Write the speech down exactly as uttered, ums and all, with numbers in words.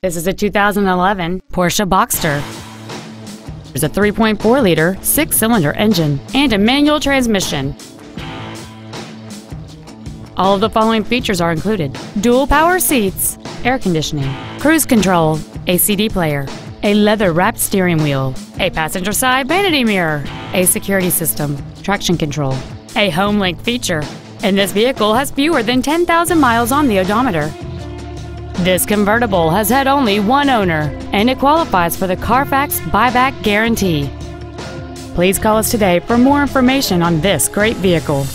This is a two thousand eleven Porsche Boxster. There's a three point four liter six-cylinder engine and a manual transmission. All of the following features are included: dual power seats, air conditioning, cruise control, a C D player, a leather-wrapped steering wheel, a passenger side vanity mirror, a security system, traction control, a home link feature, and this vehicle has fewer than ten thousand miles on the odometer. This convertible has had only one owner, and it qualifies for the Carfax Buyback Guarantee. Please call us today for more information on this great vehicle.